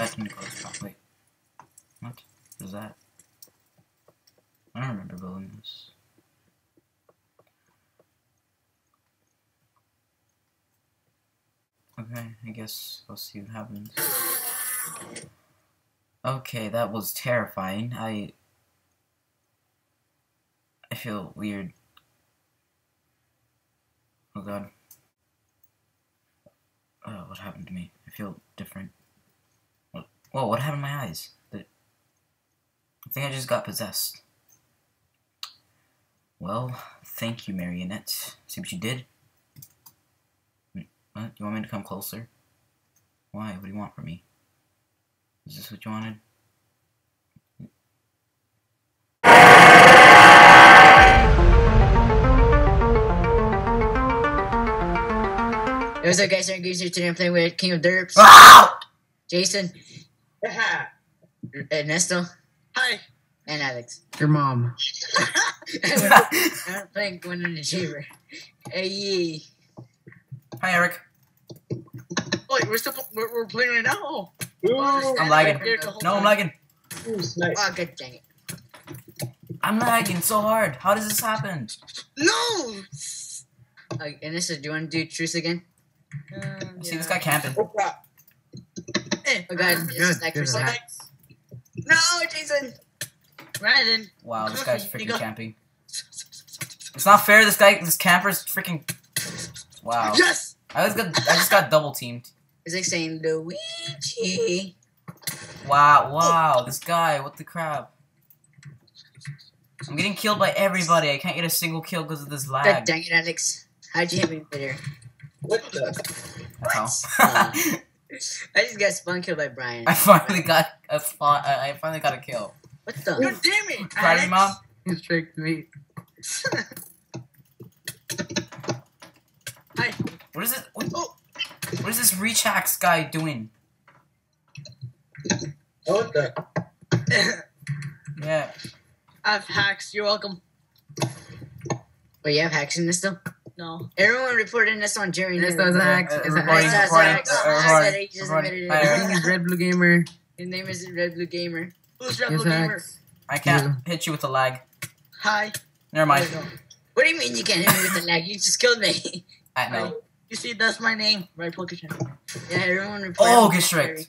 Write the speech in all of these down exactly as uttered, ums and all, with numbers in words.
That's when it goes wrong. Wait. What is that? I don't remember building this. Okay, I guess we'll see what happens. Okay, that was terrifying. I... I feel weird. Oh god. Oh, what happened to me? I feel different. Whoa, what happened to my eyes? I think I just got possessed. Well, thank you, Marionette. See what you did? What? You want me to come closer? Why? What do you want from me? Is this what you wanted? Hey, what's up, guys? I'm Geezer. Today I'm playing with KingOfDerpz. Ah! Jason. Yeah. Ernesto. Hi. And Alex. Your mom. I'm playing One in the Chamber. Hey. Hi, Eric. Wait, we're still we're, we're playing right now. Ooh, I'm lagging. No, I'm lagging. Ooh, nice. Oh, good, dang it. I'm lagging so hard. How does this happen? No. Okay, and this is. Do you want to do truce again? Um, I see yeah. This guy camping. Oh crap! Hey. Oh god, this is like sniper. No, Jason. Brandon. Wow, this guy's freaking camping. It's not fair. This guy, this camper's freaking. Wow. Yes! I just got I just got double teamed. It's like saying Luigi. Wow, wow, this guy, what the crap. I'm getting killed by everybody. I can't get a single kill because of this lag. God dang it, Alex. How'd you hit me there? What the? That's what? How. I just got spawn killed by Brian. I finally got a spawn I finally got a kill. What the? You damn it! Sorry, Mom. You tricked me. Hi. What is it? What, oh. What is this reach hacks guy doing? Oh, what the? Yeah. I have hacks. You're welcome. Wait, you have hacks in this though? No. Everyone reported this on Jerry. This does a hacks. It's a hacks. Hi, Red Blue Gamer. His name is Red Blue Gamer. Who's Red Blue Gamer? I can't hit you with the lag. Hi. Never mind. What do you mean you can't hit me with the lag? You just killed me. I know. Right. You see, that's my name. Right, Pokemon. Yeah, everyone replied. Oh, get strict.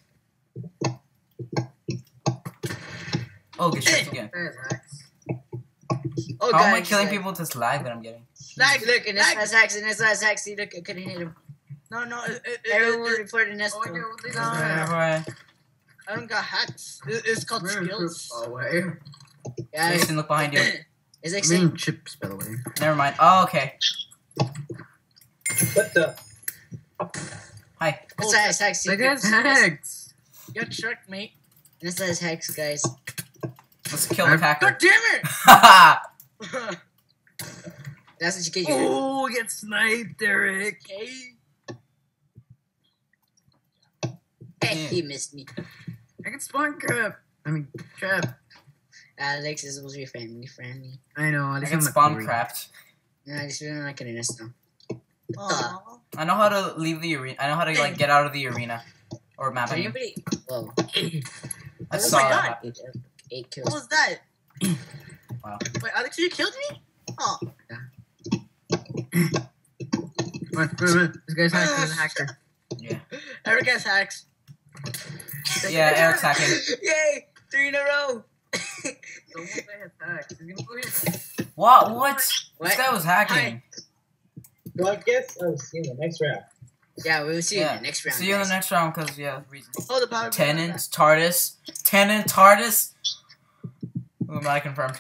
Oh, get strict again. Oh, How God, am I killing like... people with this lag that I'm getting? Lag, look, and this last hacks, and this last hacks. See, look, I couldn't hit him. No, no. It, it, everyone it, it, reported this. Oh, no, I don't got hacks. It, it's called We're skills. Yeah, Jason, look behind you. It's like saying chips, by the way. Never mind. Oh, okay. What the? Hi. This is Hex. Look at Hex. You tricked me. This is Hex, guys. Let's kill the hacker. God damn it! Haha! That's what you get. Oh, get sniped, Eric. Hey. Hey, he missed me. I can spawn crap. I mean, crap. Alex is supposed to be family friendly. I know. I can spawn crap. Nah, this is not gonna nest them. Aww. I know how to leave the arena. I know how to like get out of the arena or map. Anybody? Whoa! I saw oh my God. Eight, eight kills. What was that? Wow! Wait, Alex, you killed me? Oh! Yeah. Wait, wait, wait. This guy's hacking. He's a hacker. Yeah. Eric has hacks. Yeah, Eric's hacking. Yay! Three in a row. Someone has hacks. He's gonna go in. What? What? What? This guy was hacking. Hi. Well, I guess I'll see you in the next round. Yeah, we'll see you yeah. in the next round. See you guys. in the next round, because, yeah, reasons. Oh, the power Tenant, TARDIS. Tenant, TARDIS. Who am I confirmed?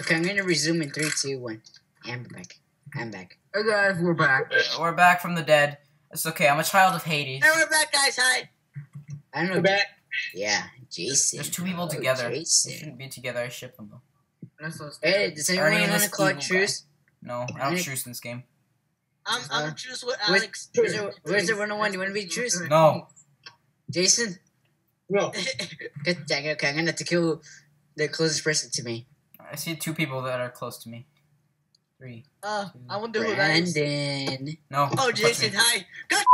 Okay, I'm going to resume in three, two, one. I'm back. I'm back. Oh, guys, we're back. We're back from the dead. It's okay. I'm a child of Hades. And we're back, guys. Hi. I don't know. We're back. Yeah, Jason. There's two people oh, together. Jason. They shouldn't be together. I ship them though. Hey, does anyone want to call truce? Guy. No, I don't truce in this game. I'm I'm uh, truce with Alex. Where's the one oh one? You want to be truce? No. Jason. No. Good dang. Okay, I'm gonna have to kill the closest person to me. I see two people that are close to me. three. Oh, two. I wonder Brandon. Who that is. Brandon. No. Oh, Jason, hi. God.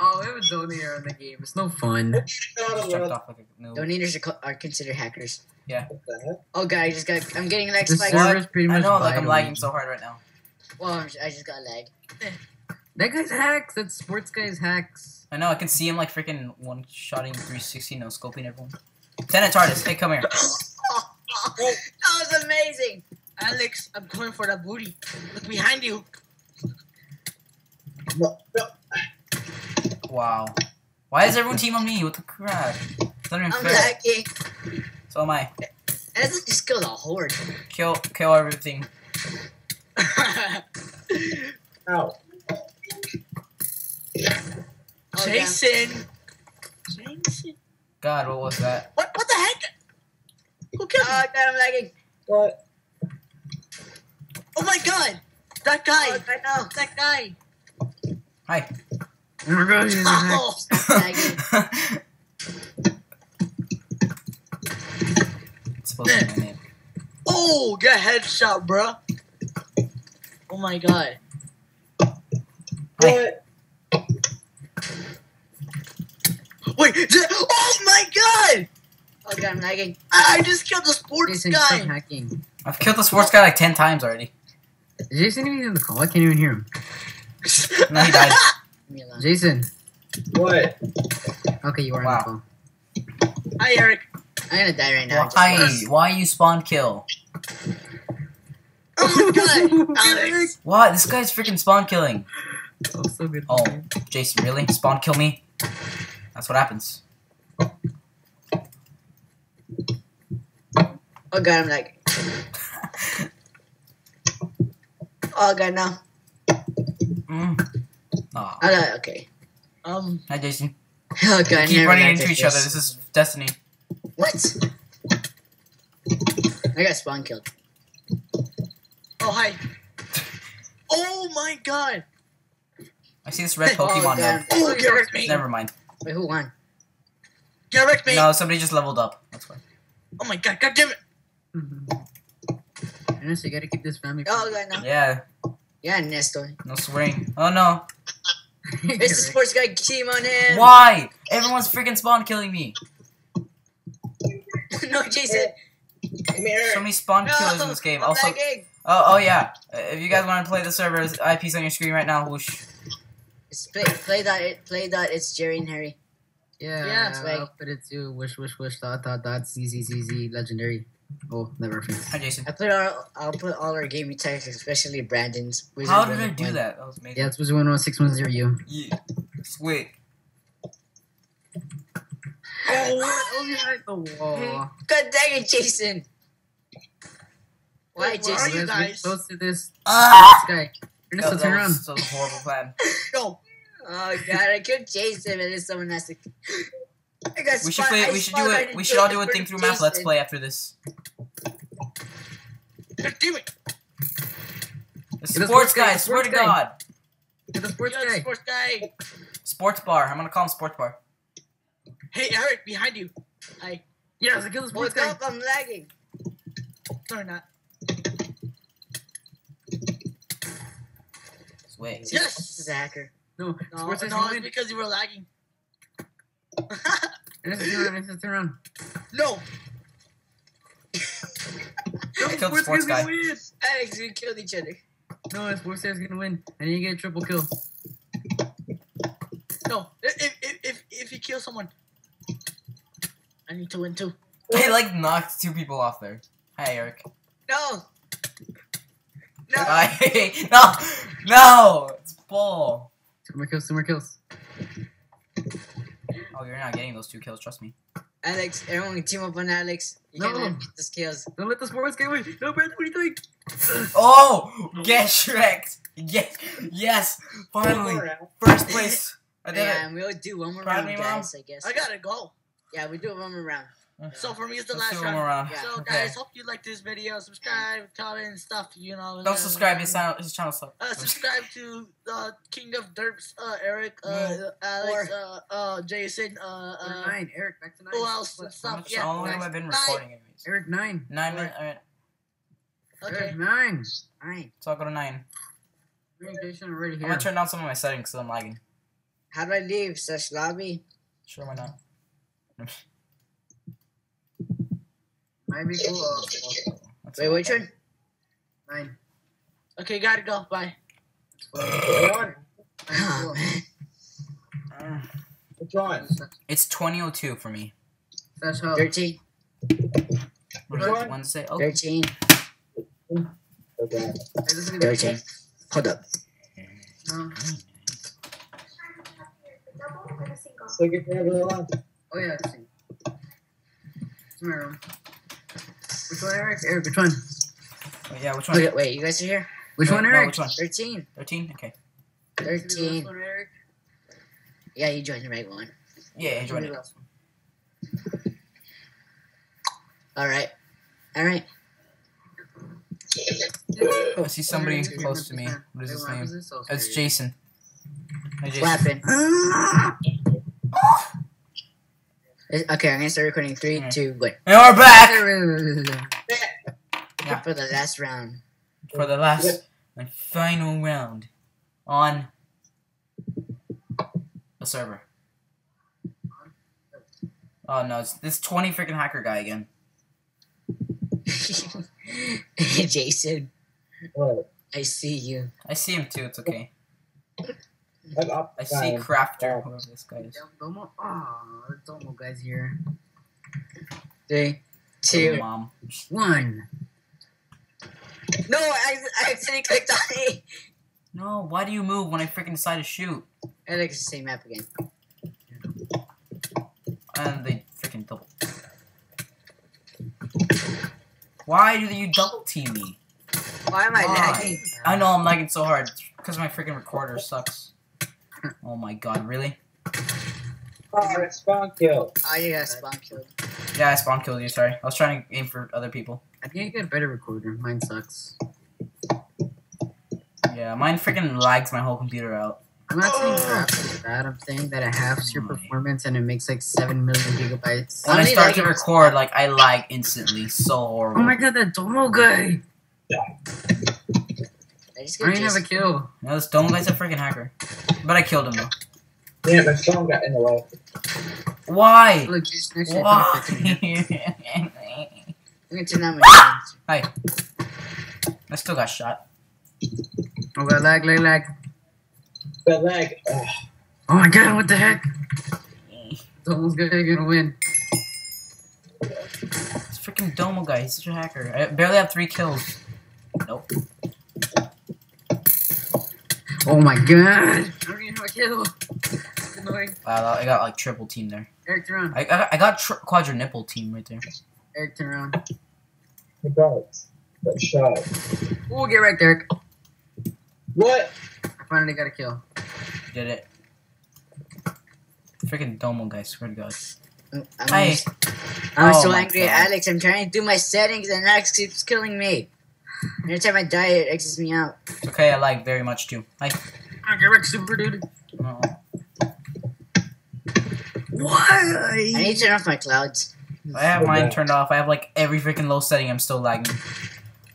Oh, we have a donator in the game. It's no fun. Off like a, no. Donators are, co are considered hackers. Yeah. Oh, God, I just got. I'm getting an X flag. I know, like, I'm lagging so hard right now. Well, I just got lag. That guy's hacks. That sports guy's hacks. I know, I can see him, like, freaking one-shotting three sixty, no-scoping everyone. Lieutenant TARDIS, hey, come here. Oh, oh, that was amazing. Alex, I'm coming for that booty. Look behind you. No, no. Wow. Why is everyone team on me? What the crap? I'm lacking. So am I. I just kill the horde. Kill, kill everything. Ow. Oh, Jason. Yeah. Jason. God, what was that? What? What the heck? Who killed me? Oh God, I'm lagging. What? Oh my God! That guy. Oh, I know. That guy. Hi. Oh my God! Oh, lagging. It's supposed to be my name. Oh, get headshot, bro. Oh my God. Hi. Wait! Oh my God! Oh God, I'm lagging. I just killed the sports Jason, guy. Stop hacking. I've killed the sports guy like ten times already. Is Jason even in the call? I can't even hear him. No, he died. Jason. What? Okay, you are wow. on the call. Hi, Eric. I'm gonna die right now. Why? Why you spawn kill? Oh my God! Alex. What? This guy's freaking spawn killing. Oh, so good. Oh, Jason, really? Spawn kill me? That's what happens. Oh God, I'm like. Oh God, no. Mm. Oh. Uh, okay. Um. Hi, Jason. Oh God, keep running into each other. This is destiny. What? I got spawn killed. Oh hi. Oh my God. I see this red Pokemon now. Oh, get rid of me. Never mind. Wait, who won? Get wrecked, mate! No, somebody just leveled up. That's why. Oh my God, God damn it! Mm-hmm. Ernest, you gotta keep this family. Oh, God, no. Yeah. Yeah, Nestor. No swing. Oh no. It's the sports guy team on him. Why? Everyone's freaking spawn killing me. No, Jason. So many spawn no, killers in this game. I'm also, oh, oh yeah. If you guys want to play the server, I P's on your screen right now. Whoosh. It's play, play that, it, play that, it's Jerry and Harry. Yeah, yeah, it's like, I'll put it too. Wish, wish, wish, dot, dot, dot, z, z, z, z, legendary. Oh, never mind. Hi, Jason. I put all, I'll put all our gaming tags, especially Brandon's. Wizard How did I do that? That was amazing. Yeah, it's one one six one zero U. Yeah. Sweet. Oh, oh, behind the wall. God dang it, Jason. Why, Wait, Jason? Are you guys? We're close to this, ah! this guy. Ernest, no, turn around. That was a horrible plan. No. Oh God, I killed Jason, and then someone has to. I got we should play. I we should do it. We should all do a thing through map. Let's play after this. God damn it! The sports guy. Swear to God. The sports guy. Sports guy. Sports bar. I'm gonna call him sports bar. Hey Eric, behind you. Hi. Yes, I killed the sports guy. I'm lagging. Sorry, not. Wait. Yes! This is a hacker. No, no, no it's because you were lagging. Ernest, turn around. No! No, killed the sports guy. Alex, we killed each other. No, the sports guy's gonna win. And you get a triple kill. No, if, if, if, if you kill someone, I need to win too. I like knocked two people off there. Hi, Eric. No! No! I, no! No! It's bull. Two more kills, two more kills. Oh, you're not getting those two kills, trust me. Alex, everyone can team up on Alex. You no. can't let him get those kills. Don't let the sports get away. No, Brandon, what are you doing? Oh! Get Shrek'd! Yes! Yes! Finally! First place! I did yeah, it. And we'll do one more Proud round, guys, mom? I guess. I gotta go. Yeah, we do one more round. Okay. So for me, it's the Let's last round. Yeah. So guys, okay. Hope you like this video. Subscribe, comment, and stuff. You know. Don't subscribe. His channel, his channel sucks. Uh, subscribe to uh, KingOfDerpz, uh, Eric, uh, mm. Alex, or, uh, uh, Jason, uh, uh nine. Eric, back to nine. Who else? Stuff. Yeah. Only I've been recording. Nine. Eric nine. Nine. All right. Okay. Good, nine. Nine. So I'll go to nine. Orientation already here. I'm gonna turn down some of my settings because I'm lagging. How do I leave? Slash lobby? Sure, why not? Might be cool. Wait, which one? Nine. Okay, gotta go. Bye. Oh, man. Which one? It's twenty oh two for me. That's how. thirteen. What does one say? Oh. thirteen. Okay. thirteen. Hold up. No. So you can have a lot. Oh, yeah. It's in my room. Which one, Eric? Eric, which one? Wait, yeah, which one? Wait, wait, you guys are here? Which no, one, Eric? No, which one? thirteen. thirteen? Okay. thirteen. One, Eric? Yeah, you joined the right one. Yeah, you joined the last one. Alright. Alright. I see somebody close to me. What is his name? That's Jason. Hey, Jason. Okay, I'm gonna start recording. Three, right. two, one. And we're back! Yeah. For the last round. For the last and final round on the server. Oh no, it's this twenty freaking hacker guy again. Jason. What? I see you. I see him too, it's okay. I see Crafter. Whoever this guy is. Domo. Oh, Domo guy's here. Three, two, oh, mom. one. No, I, I accidentally clicked on A. No, why do you move when I freaking decide to shoot? I like the same map again. And they freaking double. Why do you double team me? Why am I Why? lagging? I know I'm lagging so hard because my freaking recorder sucks. Oh my god, really? Oh, I spawn killed. Oh, yeah, I spawn killed. Yeah, I spawn killed you, sorry. I was trying to aim for other people. I think I get a better recorder. Mine sucks. Yeah, mine freaking lags my whole computer out. I'm not saying crap like that. I'm saying that it halves your performance and it makes like seven million gigabytes. When I start to record, like, I lag instantly. So horrible. Oh my god, that Domo guy! I didn't have a kill. No, this Domo guy's a freaking hacker. But I killed him, though. Yeah, but someone got in the way. Why? Look, just next to Why? I'm gonna turn down my Hi. I still got shot. Oh god, lag, lag, lag. That lag. Ugh. Oh my god, what the heck? Domo's gonna win. This freaking Domo guy, he's such a hacker. I barely have three kills. Nope. Oh my god! I don't even have a kill. It's annoying. Wow, I got like triple team there. Eric, turn around. I, I, I got tri quadruple team right there. Eric, turn around. I got it. That shot. Ooh, get right, Derek. What? I finally got a kill. Did it. Freaking Domo guy, swear to god. I'm, I'm Hi. Just, I'm oh so angry at Alex, I'm trying to do my settings and Alex keeps killing me. Every time I die, it exits me out. It's okay, I like very much too. Hi. Get wrecked, super dude. Uh-oh. Why? I need to turn off my clouds. I have mine turned off. I have like every freaking low setting, I'm still lagging.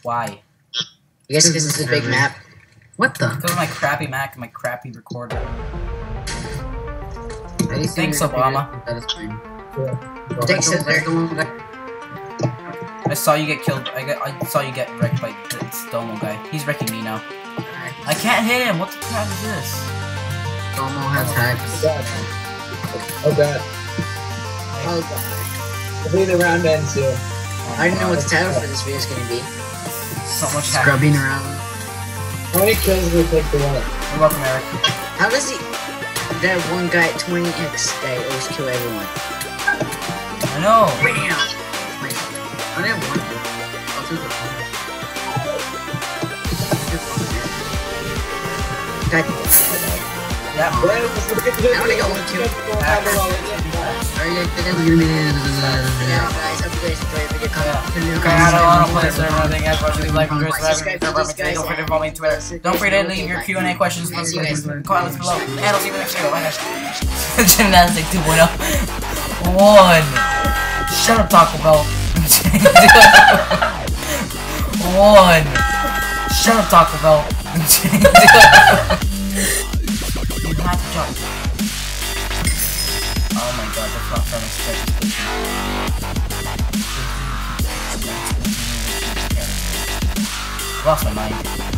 Why? I guess because it's a big map. What the? Because of my crappy Mac and my crappy recorder. Thanks, Obama. That is fine. Yeah. Thanks, Obama. I saw you get killed. I got. I saw you get wrecked by this Domo guy. He's wrecking me now. I can't hit him. What the crap is this? Domo has hacks. Oh god. Oh god. I believe the round ends here. I didn't know what the title for this video is gonna be. So much scrubbing around. How many kills did we take the one? You're welcome, Eric. How does he... That one guy at twenty X guy always kill everyone? I know! Bam! I only have one kill. I'll take the one. God damn. Yeah. I only got one kill. Alright, guys, hope you guys enjoyed the video. Okay, I don't want to play this server. I think I probably like and subscribe to this guy. Don't forget to follow me on Twitter. Don't forget to leave your Q and A questions in the comments below. And I'll see you next video. Bye, guys. Gymnastic two point oh. One. Shut up, Taco Bell. on! Shut up, Taco Bell. You have to jump. Oh my god, that's not fair. I lost my mind.